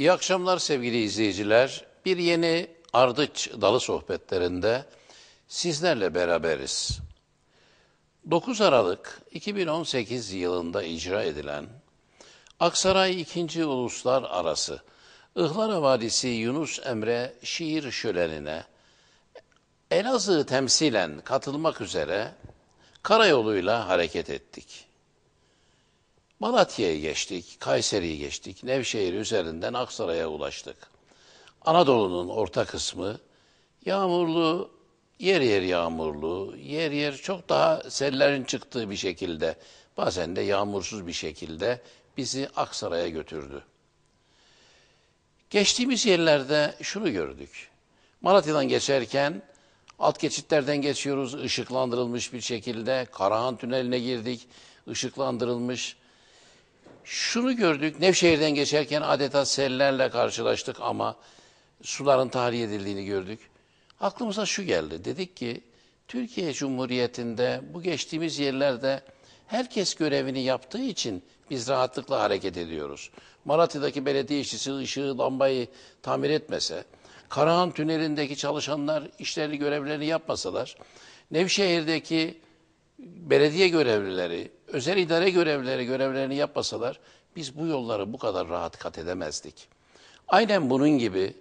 İyi akşamlar sevgili izleyiciler. Bir yeni Ardıç Dalı Sohbetlerinde sizlerle beraberiz. 9 Aralık 2018 yılında icra edilen Aksaray 2. Uluslararası Ihlara Vadisi Yunus Emre Şiir Şöleni'ne Elazığ temsilen katılmak üzere karayoluyla hareket ettik. Malatya'yı geçtik, Kayseri'yi geçtik, Nevşehir üzerinden Aksaray'a ulaştık. Anadolu'nun orta kısmı yağmurlu, yer yer yağmurlu, yer yer çok daha sellerin çıktığı bir şekilde, bazen de yağmursuz bir şekilde bizi Aksaray'a götürdü. Geçtiğimiz yerlerde şunu gördük. Malatya'dan geçerken alt geçitlerden geçiyoruz, ışıklandırılmış bir şekilde. Karahan Tüneli'ne girdik, ışıklandırılmış. Şunu gördük, Nevşehir'den geçerken adeta sellerle karşılaştık ama suların tahliye edildiğini gördük. Aklımıza şu geldi, dedik ki Türkiye Cumhuriyeti'nde bu geçtiğimiz yerlerde herkes görevini yaptığı için biz rahatlıkla hareket ediyoruz. Malatya'daki belediye işçisi ışığı, lambayı tamir etmese, Karahan Tüneli'ndeki çalışanlar işlerini, görevlerini yapmasalar, Nevşehir'deki belediye görevlileri, özel idare görevlileri görevlerini yapmasalar biz bu yolları bu kadar rahat kat edemezdik. Aynen bunun gibi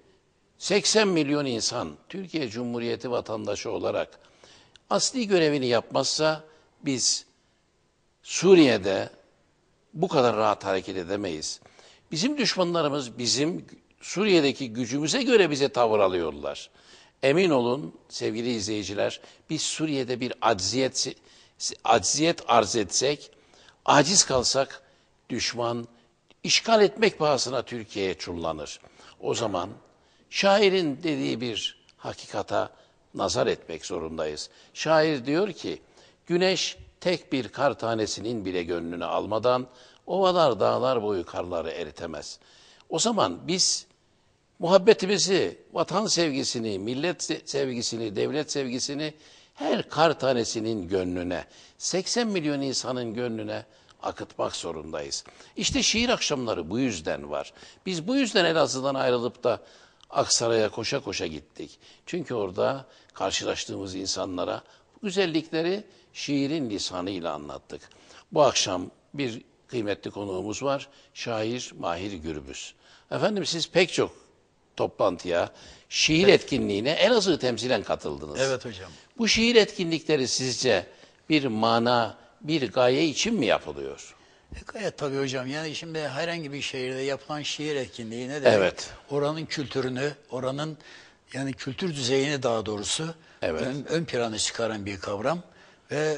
80 milyon insan Türkiye Cumhuriyeti vatandaşı olarak asli görevini yapmazsa biz Suriye'de bu kadar rahat hareket edemeyiz. Bizim düşmanlarımız bizim Suriye'deki gücümüze göre bize tavır alıyorlar. Emin olun sevgili izleyiciler, biz Suriye'de bir acziyet arz etsek, aciz kalsak düşman işgal etmek pahasına Türkiye'ye çullanır. O zaman şairin dediği bir hakikata nazar etmek zorundayız. Şair diyor ki, güneş tek bir kar tanesinin bile gönlünü almadan ovalar dağlar boyu karları eritemez. O zaman biz muhabbetimizi, vatan sevgisini, millet sevgisini, devlet sevgisini her kar tanesinin gönlüne, 80 milyon insanın gönlüne akıtmak zorundayız. İşte şiir akşamları bu yüzden var. Biz bu yüzden Elazığ'dan ayrılıp da Aksaray'a koşa koşa gittik. Çünkü orada karşılaştığımız insanlara bu güzellikleri şiirin lisanıyla anlattık. Bu akşam bir kıymetli konuğumuz var, şair Mahir Gürbüz. Efendim siz pek çok toplantıya, şiir etkinliğine Elazığ'ı temsilen katıldınız. Evet hocam. Bu şiir etkinlikleri sizce bir mana, bir gaye için mi yapılıyor? Gayet tabii hocam. Yani şimdi herhangi bir şehirde yapılan şiir etkinliği ne demek? Evet. Oranın kültürünü, oranın yani kültür düzeyini daha doğrusu evet, ön plana çıkaran bir kavram ve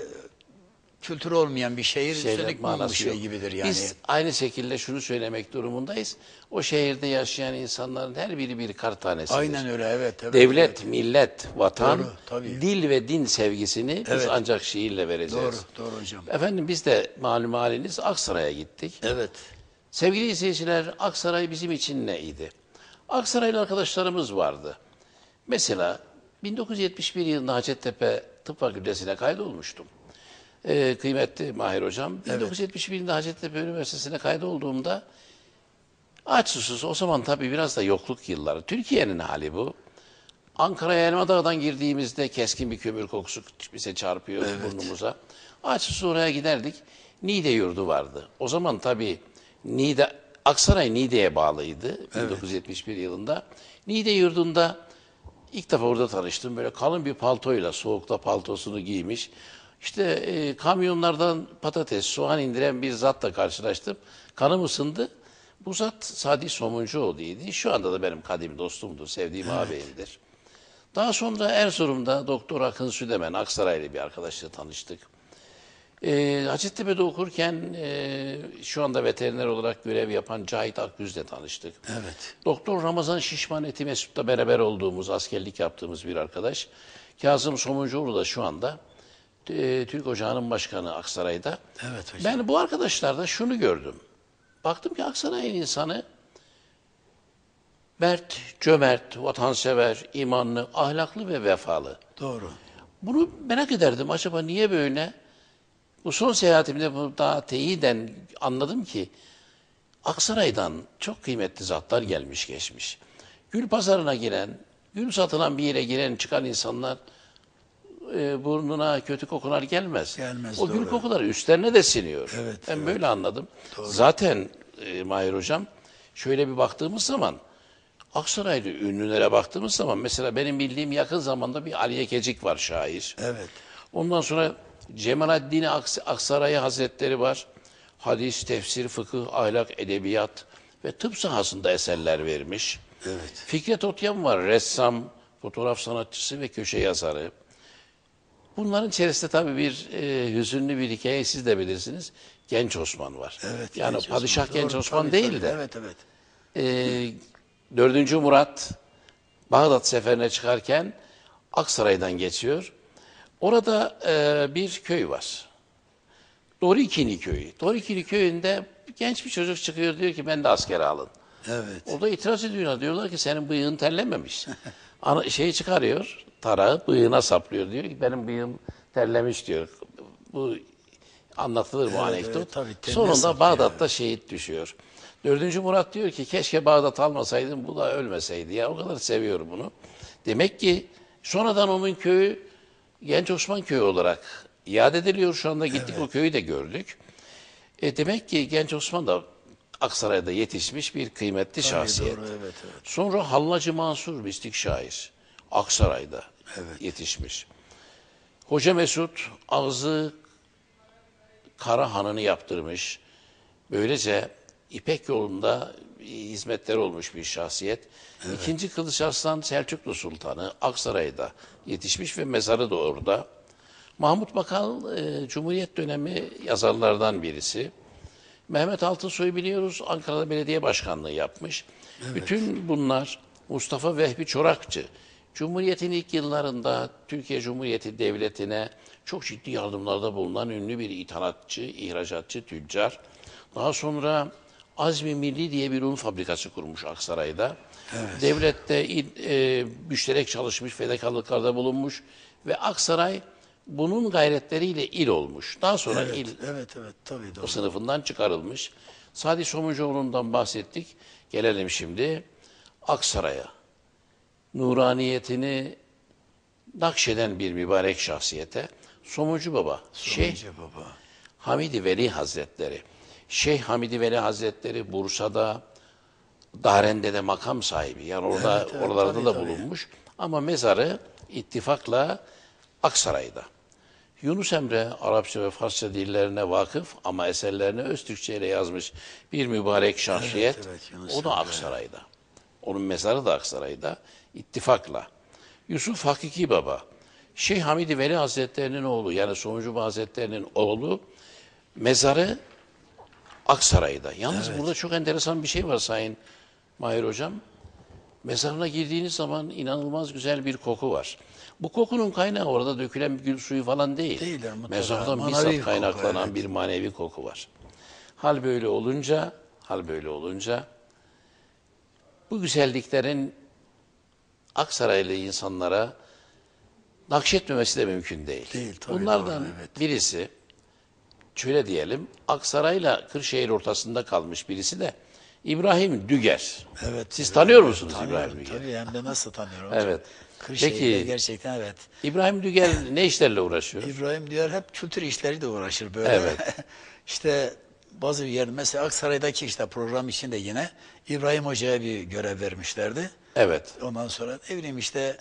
kültür olmayan bir şehir üstelik manası şey gibidir yani. Biz aynı şekilde şunu söylemek durumundayız. O şehirde yaşayan insanların her biri bir kar tanesidir. Aynen öyle, evet. Evet, devlet, evet, millet, vatan, doğru, dil ve din sevgisini evet, biz ancak şiirle vereceğiz. Doğru, doğru hocam. Efendim biz de malum haliniz Aksaray'a gittik. Evet. Sevgili izleyiciler, Aksaray bizim için neydi? Aksaraylı arkadaşlarımız vardı. Mesela 1971 yılında Hacettepe Tıp Fakültesi'ne kaydolmuştum. Kıymetli Mahir Hocam, evet, 1971'de Hacettepe Üniversitesi'ne kaydolduğumda aç susuz, o zaman tabii biraz da yokluk yılları. Türkiye'nin hali bu. Ankara'ya Elmadağ'dan girdiğimizde keskin bir kömür kokusu bize çarpıyor evet, burnumuza. Aç susuz oraya giderdik. Niğde Yurdu vardı. O zaman tabii Niğde, Aksaray Niğde'ye bağlıydı evet, 1971 yılında. Niğde Yurdu'nda ilk defa orada tanıştım. Böyle kalın bir paltoyla, soğukta paltosunu giymiş. İşte kamyonlardan patates, soğan indiren bir zatla karşılaştım. Kanım ısındı. Bu zat Sadi Somuncuoğlu'ydu. Şu anda da benim kadim dostumdur, sevdiğim evet, ağabeyimdir. Daha sonra Erzurum'da Doktor Akın Südemen, Aksaraylı bir arkadaşla tanıştık. Hacettepe'de okurken şu anda veteriner olarak görev yapan Cahit Akgüz'le tanıştık. Evet. Doktor Ramazan Şişman, Mesut'la beraber olduğumuz, askerlik yaptığımız bir arkadaş. Kazım Somuncuoğlu da şu anda Türk Ocağı'nın başkanı Aksaray'da. Evet hocam. Ben bu arkadaşlarda şunu gördüm. Baktım ki Aksaray'ın insanı mert, cömert, vatansever, imanlı, ahlaklı ve vefalı. Doğru. Bunu merak ederdim. Acaba niye böyle? Bu son seyahatimde bunu daha teyiden anladım ki Aksaray'dan çok kıymetli zatlar gelmiş geçmiş. Gül pazarına giren, gül satılan bir yere giren çıkan insanlar burnuna kötü kokular gelmez. O doğru. Gül kokuları üstlerine de siniyor. Evet, ben böyle anladım. Doğru. Zaten Mahir Hocam şöyle bir baktığımız zaman Aksaraylı ünlülere baktığımız zaman mesela benim bildiğim yakın zamanda bir Aliye Kecik var şair. Evet. Ondan sonra Cemaladdin Aksaray Hazretleri var. Hadis, tefsir, fıkıh, ahlak, edebiyat ve tıp sahasında eserler vermiş. Evet. Fikret Otyan var, ressam, fotoğraf sanatçısı ve köşe yazarı. Bunların içerisinde tabii bir hüzünlü bir hikaye siz de bilirsiniz. Genç Osman var. Evet, yani Genç Padişah Osman. Genç Osman tabii, değil de. Evet, evet. 4. Murat Bağdat seferine çıkarken Aksaray'dan geçiyor. Orada bir köy var. Dorikini köyü. Dorikini köyünde genç bir çocuk çıkıyor diyor ki ben de askere alın. Evet. O da itiraz ediyorlar. Diyorlar ki senin bıyığın terlememiş. Şeyi çıkarıyor, tarağı bıyığına saplıyor. Diyor ki benim bıyığım terlemiş diyor. Bu anlatılır bu anekdot. Tabii, sonunda Bağdat'ta şehit düşüyor. 4. Murat diyor ki keşke Bağdat almasaydım bu da ölmeseydi. Ya o kadar seviyorum bunu. Demek ki sonradan onun köyü Genç Osman Köyü olarak iade ediliyor. Şu anda gittik o köyü de gördük. Demek ki Genç Osman da Aksaray'da yetişmiş bir kıymetli şahsiyet. Doğru, Sonra Hallacı Mansur mistik şair. Aksaray'da yetişmiş. Hoca Mesut ağzı kara hanını yaptırmış. Böylece İpek yolunda hizmetler olmuş bir şahsiyet. Evet. 2. Kılıç Arslan Selçuklu Sultanı Aksaray'da yetişmiş ve mezarı da orada. Mahmut Bakal Cumhuriyet dönemi yazarlardan birisi. Mehmet Altınsoy'u biliyoruz, Ankara'da belediye başkanlığı yapmış. Evet. Bütün bunlar Mustafa Vehbi Çorakçı. Cumhuriyet'in ilk yıllarında Türkiye Cumhuriyeti Devleti'ne çok ciddi yardımlarda bulunan ünlü bir ithalatçı, ihracatçı, tüccar. Daha sonra Azmi Milli diye bir un fabrikası kurmuş Aksaray'da. Evet. Devlette müşterek çalışmış, fedakarlıklarda bulunmuş ve Aksaray bunun gayretleriyle il olmuş. Daha sonra il tabii, doğru. sınıfından çıkarılmış. Sadi Somuncuoğlu'ndan bahsettik. Gelelim şimdi Aksaray'a. Nuraniyetini nakşeden bir mübarek şahsiyete. Somuncu Baba. Somuncu Baba. Hamidi Veli Hazretleri. Şeyh Hamidi Veli Hazretleri Bursa'da, Darende'de makam sahibi. Yani orada, oralarda da bulunmuş. Ama mezarı ittifakla Aksaray'da. Yunus Emre, Arapça ve Farsça dillerine vakıf ama eserlerini öz Türkçe ile yazmış bir mübarek şahsiyet. O da Aksaray'da. Onun mezarı da Aksaray'da. İttifakla. Yusuf Hakiki Baba, Şeyh Hamidi Veli Hazretleri'nin oğlu, yani Somuncu Baba Hazretleri'nin oğlu, mezarı Aksaray'da. Yalnız burada çok enteresan bir şey var Sayın Mahir Hocam. Mezarına girdiğiniz zaman inanılmaz güzel bir koku var. Bu kokunun kaynağı orada dökülen gül suyu falan değil. Mezardan bizzat kaynaklanan bir manevi koku var. Hal böyle olunca bu güzelliklerin Aksaraylı insanlara nakşetmemesi de mümkün değil. Bunlardan birisi şöyle diyelim, Aksaray'la Kırşehir ortasında kalmış birisi de İbrahim Düger. Evet. Siz tanıyor musunuz İbrahim Düger? Tabii, hem de nasıl tanıyorum. Kırşehir'de gerçekten İbrahim Düger ne işlerle uğraşıyor? İbrahim Düger hep kültür işleriyle uğraşır böyle. İşte bazı yer, mesela Aksaray'daki işte program içinde yine İbrahim Hoca'ya bir görev vermişlerdi. Evet. Ondan sonra ne bileyim işte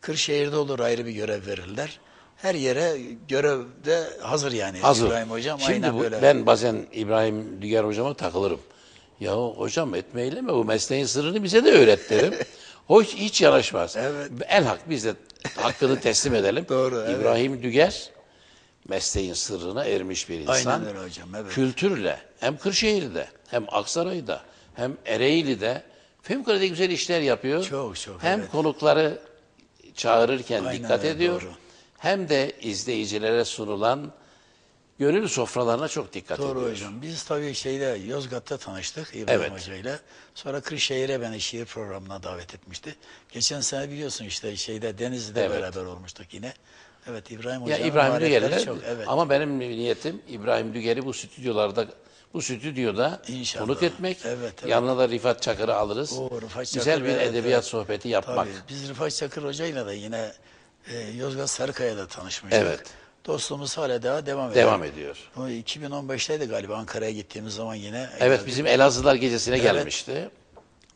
Kırşehir'de olur ayrı bir görev verirler. Her yere görevde hazır yani İbrahim Hocam. Şimdi aynen böyle. Ben bazen İbrahim Düger Hocam'a takılırım. Ya hocam etmeyleme, bu mesleğin sırrını bize de öğret derim. Hoş hiç yanaşmaz. Elhak biz de hakkını teslim edelim. İbrahim Düger mesleğin sırrına ermiş bir insan. Aynen öyle hocam. Kültürle hem Kırşehir'de hem Aksaray'da hem Ereğli'de fevkalade güzel işler yapıyor. Çok. Hem konukları çağırırken dikkat ediyor. Doğru. Hem de izleyicilere sunulan gönül sofralarına çok dikkat ediyoruz. Doğru hocam. Biz tabii Yozgat'ta tanıştık İbrahim Hoca ile. Sonra Kırşehir'e beni şiir programına davet etmişti. Geçen sene biliyorsun Denizli'de beraber olmuştuk yine. İbrahim Hoca. Ama benim niyetim İbrahim Düger'i bu stüdyolarda bu stüdyoda İnşallah. Konuk etmek. Evet, evet. Yanına da Rıfat Çakır'ı alırız. Güzel bir edebiyat sohbeti yapmak. Tabii. Biz Rıfat Çakır hocayla da yine Yozgat Sarıkaya'da tanışmıştık. Evet. Dostluğumuz hala daha devam ediyor. 2015'teydi galiba Ankara'ya gittiğimiz zaman yine. Evet, bizim Elazığlar gecesine gelmişti.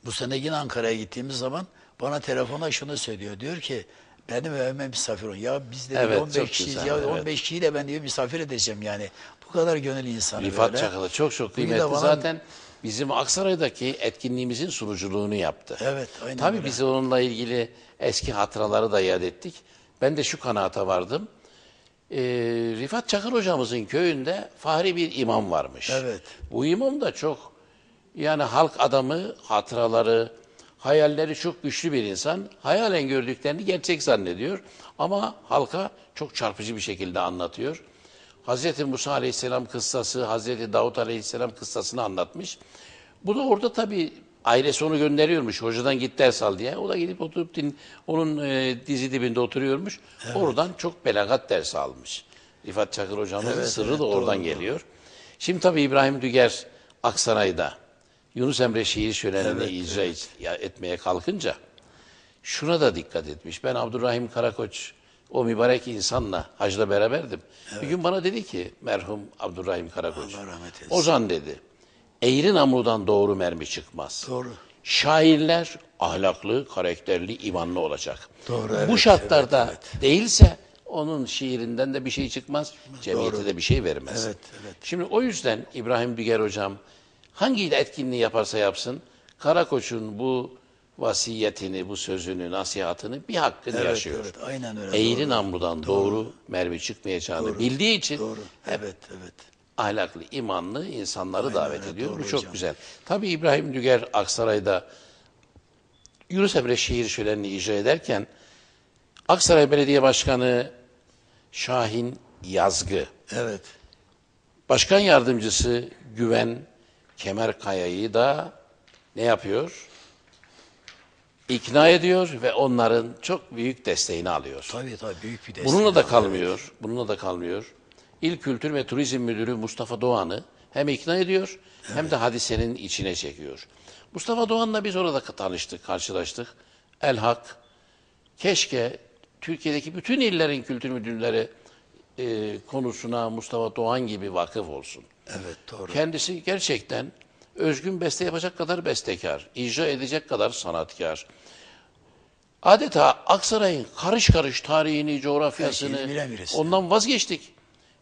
Bu sene yine Ankara'ya gittiğimiz zaman bana telefona şunu söylüyor. Diyor ki benim evime misafir ol. Ya biz de 15 kişiyiz. Ya 15 kişiyi de ben diyor misafir edeceğim yani. Bu kadar gönüllü insan. Rıfat Çakır'ı çok kıymetli. Bana... Zaten bizim Aksaray'daki etkinliğimizin sunuculuğunu yaptı. Evet, aynen. Tabii öyle. Biz onunla ilgili eski hatıraları da yad ettik. Ben de şu kanaata vardım. Rıfat Çakır hocamızın köyünde fahri bir imam varmış. Evet. Bu imam da çok yani halk adamı, hatıraları, hayalleri çok güçlü bir insan. Hayalen gördüklerini gerçek zannediyor ama halka çok çarpıcı bir şekilde anlatıyor. Hazreti Musa Aleyhisselam kıssası, Hazreti Davut Aleyhisselam kıssasını anlatmış. Bu da orada tabii ailesi onu gönderiyormuş. Hocadan git ders al diye. O da gidip oturup onun dizi dibinde oturuyormuş. Evet. Oradan çok belagat dersi almış. Rıfat Çakır hocamızın sırrı da oradan geliyor. Şimdi tabii İbrahim Düger Aksaray'da Yunus Emre şiir şölenini icra etmeye kalkınca şuna da dikkat etmiş. Ben Abdurrahim Karakoç o mübarek insanla hacda beraberdim. Evet. Bir gün bana dedi ki merhum Abdurrahim Karakoç. Ozan dedi. Eğri namludan doğru mermi çıkmaz. Doğru. Şairler ahlaklı, karakterli, imanlı olacak. Doğru, bu şartlarda değilse onun şiirinden de bir şey çıkmaz, cemiyete de bir şey vermez. Evet, evet. Şimdi o yüzden İbrahim Düger hocam hangi etkinliği yaparsa yapsın, Karakoç'un bu vasiyetini, bu sözünü, nasihatını bir hakkını yaşıyor. Evet, aynen öyle. Eğri namludan doğru mermi çıkmayacağını bildiği için ahlaklı, imanlı insanları davet ediyor. Bu çok güzel. Tabii İbrahim Düger Aksaray'da Yunus Emre şiir şölenini icra ederken Aksaray Belediye Başkanı Şahin Yazgı, Başkan Yardımcısı Güven Kemerkaya'yı da ne yapıyor? İkna ediyor ve onların çok büyük desteğini alıyor. Tabii tabii büyük bir desteği. Bununla da kalmıyor. Bununla da kalmıyor. İl Kültür ve Turizm Müdürü Mustafa Doğan'ı hem ikna ediyor hem de hadisenin içine çekiyor. Mustafa Doğan'la biz orada tanıştık, karşılaştık. Elhak, keşke Türkiye'deki bütün illerin kültür müdürleri konusuna Mustafa Doğan gibi vakıf olsun. Evet, doğru. Kendisi gerçekten özgün beste yapacak kadar bestekar, icra edecek kadar sanatkar. Adeta Aksaray'ın karış karış tarihini, coğrafyasını ondan vazgeçtik.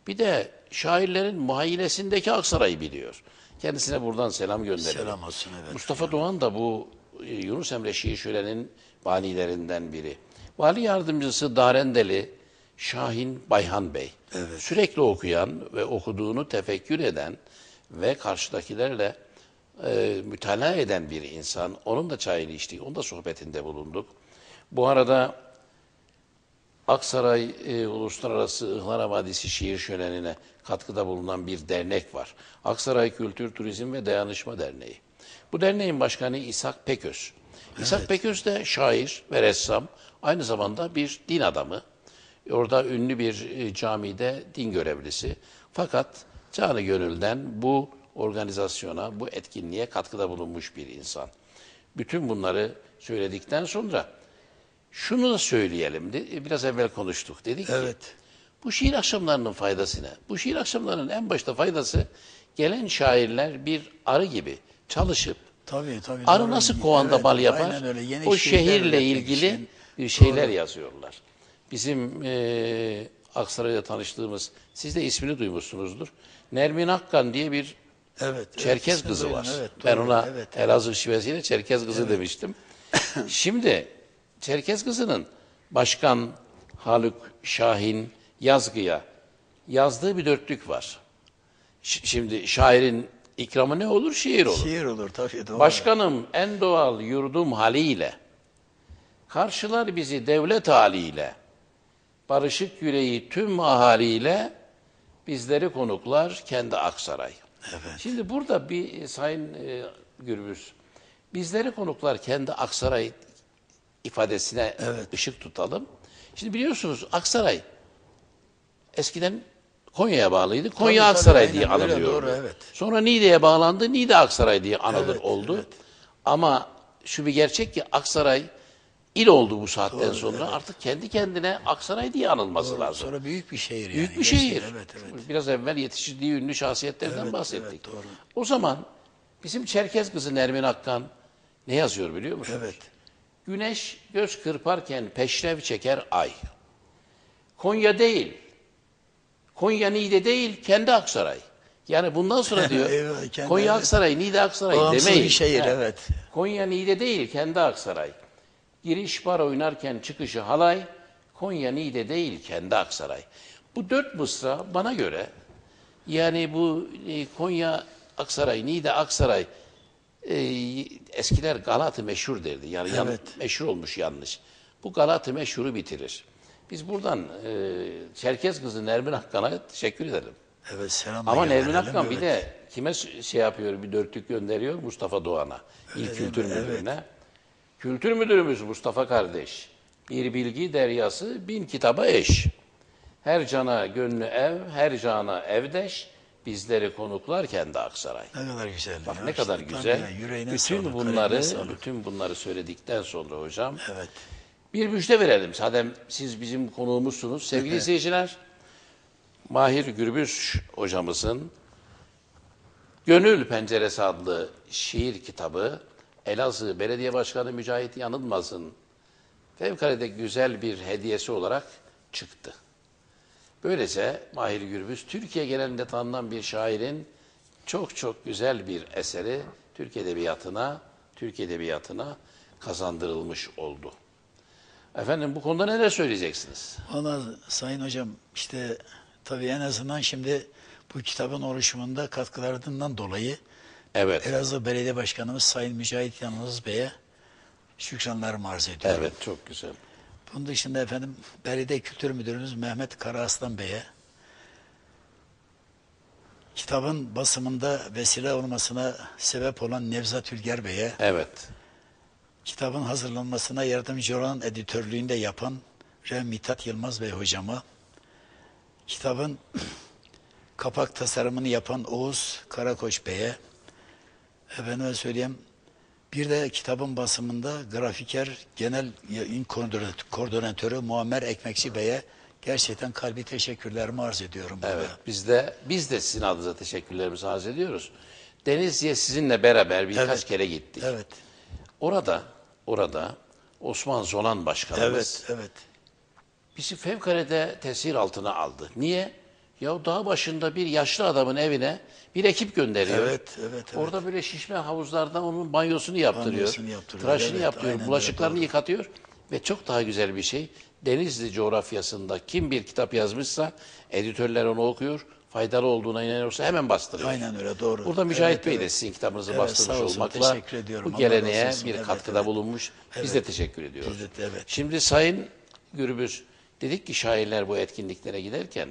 Bir de şairlerin muhayyilesindeki Aksaray'ı biliyor. Kendisine buradan selam gönderelim. Selam olsun. Evet. Mustafa Doğan da bu Yunus Emre şiir şölenin banilerinden biri. Vali yardımcısı Darendeli Şahin Bayhan Bey. Evet. Sürekli okuyan ve okuduğunu tefekkür eden ve karşıdakilerle mütalaa eden bir insan. Onun da çayını içtik, onun da sohbetinde bulunduk. Bu arada Aksaray Uluslararası Ihlara Vadisi şiir şölenine katkıda bulunan bir dernek var. Aksaray Kültür, Turizm ve Dayanışma Derneği. Bu derneğin başkanı İshak Peköz. İshak Peköz de şair ve ressam, aynı zamanda bir din adamı. Orada ünlü bir camide din görevlisi. Fakat canı gönülden bu organizasyona, bu etkinliğe katkıda bulunmuş bir insan. Bütün bunları söyledikten sonra şunu da söyleyelim. Biraz evvel konuştuk. Dedik ki bu şiir akşamlarının faydası ne? Bu şiir akşamlarının en başta faydası gelen şairler bir arı gibi çalışıp arı nasıl kovanda bal yapar? O şehirle ilgili bir şeyler yazıyorlar. Bizim Aksaray'da tanıştığımız, siz de ismini duymuşsunuzdur. Nermin Akkan diye bir Çerkez kızı var. Evet, ben ona Elazığ şivesiyle Çerkez kızı demiştim. Şimdi Çerkez kızının Başkan Haluk Şahin Yazgı'ya yazdığı bir dörtlük var. Şimdi şairin ikramı ne olur? Şiir olur. Şiir olur tabii. Doğru. Başkanım en doğal yurdum haliyle, karşılar bizi devlet haliyle, barışık yüreği tüm ahaliyle, bizleri konuklar kendi Aksaray. Evet. Şimdi burada bir Sayın Gürbüz, bizleri konuklar kendi Aksaray ifadesine ışık tutalım. Şimdi biliyorsunuz Aksaray eskiden Konya'ya bağlıydı. Konya Aksaray diye anılıyordu. Evet. Sonra Niğde'ye bağlandı. Niğde Aksaray diye anılır oldu. Evet. Ama şu bir gerçek ki Aksaray il oldu bu saatten sonra. Evet. Artık kendi kendine Aksaray diye anılması lazım. Sonra büyük bir şehir yani. Büyük bir şehir. Evet, evet. Biraz evvel yetiştirdiği ünlü şahsiyetlerden bahsettik. Evet, doğru. O zaman bizim Çerkez kızı Nermin Akkan ne yazıyor biliyor musunuz? Evet. Güneş göz kırparken peşrev çeker ay. Konya değil, Konya Niğde değil, kendi Aksaray. Yani bundan sonra diyor, eyvallah, Konya evet. Aksaray, Niğde Aksaray bağımsız demeyin. Bir şehir, evet. Konya Niğde değil, kendi Aksaray. Giriş bar oynarken çıkışı halay, Konya Niğde değil, kendi Aksaray. Bu dört mısra bana göre, yani bu Konya Aksaray, Niğde Aksaray, eskiler Galat-ı Meşhur derdi. Yani evet. Meşhur olmuş yanlış. Bu Galat-ı Meşhur'u bitirir. Biz buradan Çerkez kızı Nermin Akkan'a teşekkür edelim. Evet, selam. Ama Nermin Akkan bir de kime şey yapıyor, bir dörtlük gönderiyor? Mustafa Doğan'a, İl Kültür Müdürü'ne. Evet. Kültür Müdürümüz Mustafa kardeş, bir bilgi deryası bin kitaba eş. Her cana gönlü ev, her cana evdeş, bizleri konuklar kendi Aksaray. Ne kadar güzel. Bak ya, ne kadar güzel. Ya, bütün bunları söyledikten sonra hocam. Evet. Bir müjde verelim. Sadem siz bizim konuğumuzsunuz. Sevgili izleyiciler, Mahir Gürbüz hocamızın Gönül Penceresi adlı şiir kitabı, Elazığ Belediye Başkanı Mücahit Yanılmaz'ın fevkalade güzel bir hediyesi olarak çıktı. Böylece Mahir Gürbüz, Türkiye genelinde tanınan bir şairin çok çok güzel bir eseri Türk Edebiyatı'na, kazandırılmış oldu. Efendim bu konuda neler söyleyeceksiniz? Vallahi Sayın Hocam, işte tabii en azından şimdi bu kitabın oluşumunda katkılarından dolayı evet. Elazığ Belediye Başkanımız Sayın Mücahit Yanılmaz Bey'e şükranlarımı arz ediyorum. Evet, çok güzel. Bunun dışında efendim Belediye Kültür Müdürümüz Mehmet Karaaslan Bey'e, kitabın basımında vesile olmasına sebep olan Nevzat Ülger Bey'e, evet. Kitabın hazırlanmasına yardımcı olan editörlüğünü de yapan Rem Mithat Yılmaz Bey hocama, kitabın kapak tasarımını yapan Oğuz Karakoç Bey'e, efendime söyleyeyim, bir de kitabın basımında grafiker genel yayın koordinatörü Muammer Ekmekçi Bey'e gerçekten kalbi teşekkürlerimi arz ediyorum. Evet, burada. Biz de sizin adınıza teşekkürlerimizi arz ediyoruz. Denizli'ye sizinle beraber birkaç kere gittik. Evet. Orada Osman Zolan Başkanımız bizi fevkalade tesir altına aldı. Niye? Ya dağ başında bir yaşlı adamın evine bir ekip gönderiyor. Evet. Orada böyle şişme havuzlardan onun banyosunu yaptırıyor. Tıraşını yaptırıyor, aynen, bulaşıklarını yıkatıyor. Ve çok daha güzel bir şey, Denizli coğrafyasında kim bir kitap yazmışsa editörler onu okuyor. Faydalı olduğuna inanıyorsa hemen bastırıyor. Aynen öyle, doğru. Burada Mücahit Bey de sizin kitabınızı bastırmış olmakla bu geleneğe bir katkıda bulunmuş. Evet. Biz de teşekkür ediyoruz. Şimdi Sayın Gürbüz, dedik ki şairler bu etkinliklere giderken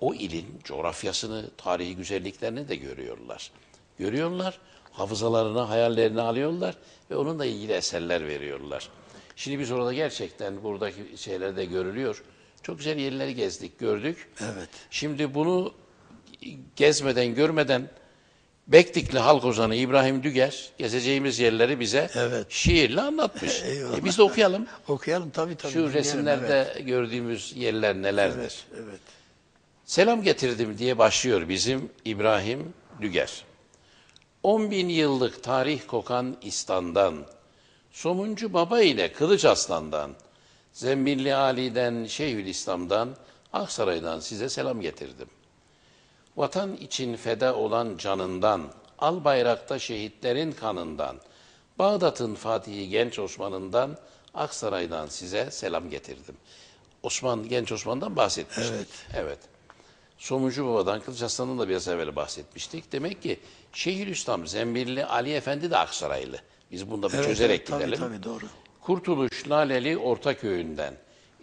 o ilin coğrafyasını, tarihi güzelliklerini de görüyorlar. Hafızalarına, hayallerini alıyorlar ve onunla ilgili eserler veriyorlar. Şimdi biz orada gerçekten buradaki şeyler de görülüyor. Çok güzel yerleri gezdik, gördük. Evet. Şimdi bunu gezmeden, görmeden Bektikli halk ozanı İbrahim Düger gezeceğimiz yerleri bize şiirle anlatmış. Biz de okuyalım. Okuyalım tabii. Şu resimlerde gördüğümüz yerler nelerdir? Evet. Selam getirdim diye başlıyor bizim İbrahim Düger. 10.000 yıllık tarih kokan İstan'dan, Somuncu Baba ile Kılıç Arslan'dan, Zembilli Ali'den, Şeyhülislam'dan, Aksaray'dan size selam getirdim. Vatan için feda olan canından, al bayrakta şehitlerin kanından, Bağdat'ın Fatihi Genç Osman'ından, Aksaray'dan size selam getirdim. Genç Osman'dan bahsetmiştik. Evet. Somuncu Baba'dan, Kılıç Arslan'dan da biraz evvel bahsetmiştik. Demek ki Şeyhülislam, Zembilli Ali Efendi de Aksaraylı. Biz bunu da bir çözerek gidelim. Tabii, doğru. Kurtuluş Laleli Ortaköy'ünden,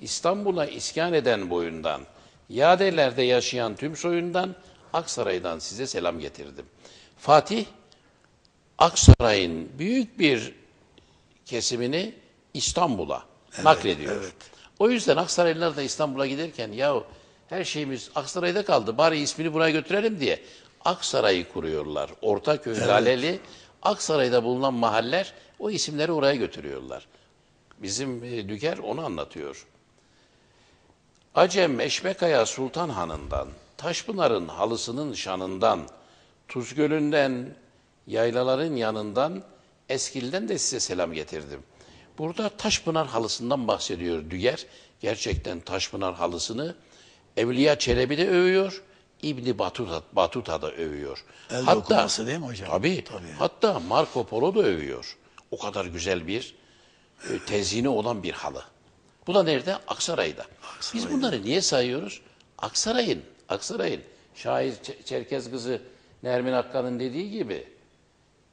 İstanbul'a iskan eden boyundan, yadelerde yaşayan tüm soyundan, Aksaray'dan size selam getirdim. Fatih, Aksaray'ın büyük bir kesimini İstanbul'a naklediyor. O yüzden Aksaraylılar da İstanbul'a giderken, yahu Her şeyimiz Aksaray'da kaldı. Bari ismini buraya götürelim diye Aksaray'ı kuruyorlar. Ortaköy, Galeli, evet. Aksaray'da bulunan mahaller o isimleri oraya götürüyorlar. Bizim Düger onu anlatıyor. Acem Eşmekaya Sultan Hanı'ndan, Taşpınar'ın halısının şanından, Tuzgölü'nden, yaylaların yanından, Eskil'den de size selam getirdim. Burada Taşpınar halısından bahsediyor Düger. Gerçekten Taşpınar halısını Evliya Çelebi de övüyor, İbni Batuta da övüyor. El hatta, okuması değil mi hocam? Tabii. Hatta Marco Polo da övüyor. O kadar güzel bir tezini olan bir halı. Bu da nerede? Aksaray'da. Biz bunları niye sayıyoruz? Aksaray'ın şair Çerkez kızı Nermin Akkan'ın dediği gibi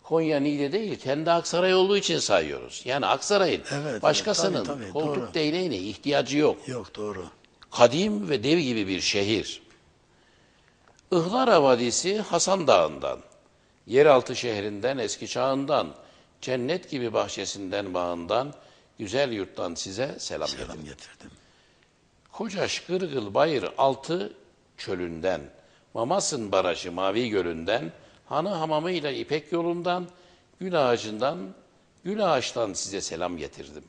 Konya Niğde değil, kendi Aksaray olduğu için sayıyoruz. Yani Aksaray'ın başkasının koltuk değneğine ihtiyacı yok. Yok, doğru. Kadim ve dev gibi bir şehir. Ihlara Vadisi Hasan Dağı'ndan, yeraltı şehrinden, eski çağından, cennet gibi bahçesinden, bağından, güzel yurttan size selam getirdim. Kocaş, Gırgıl, Bayır, Altı çölünden, Mamasın Barajı, Mavi Gölü'nden, Hanı hamamıyla İpek yolundan, Gül ağaçtan size selam getirdim.